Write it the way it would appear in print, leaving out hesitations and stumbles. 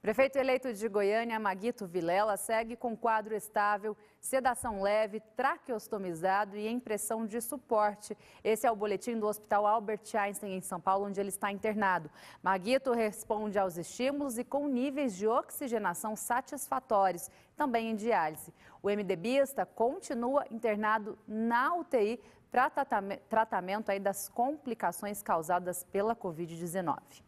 Prefeito eleito de Goiânia, Maguito Vilela, segue com quadro estável, sedação leve, traqueostomizado e em pressão de suporte. Esse é o boletim do Hospital Albert Einstein, em São Paulo, onde ele está internado. Maguito responde aos estímulos e com níveis de oxigenação satisfatórios, também em diálise. O MDBista continua internado na UTI para tratamento das complicações causadas pela Covid-19.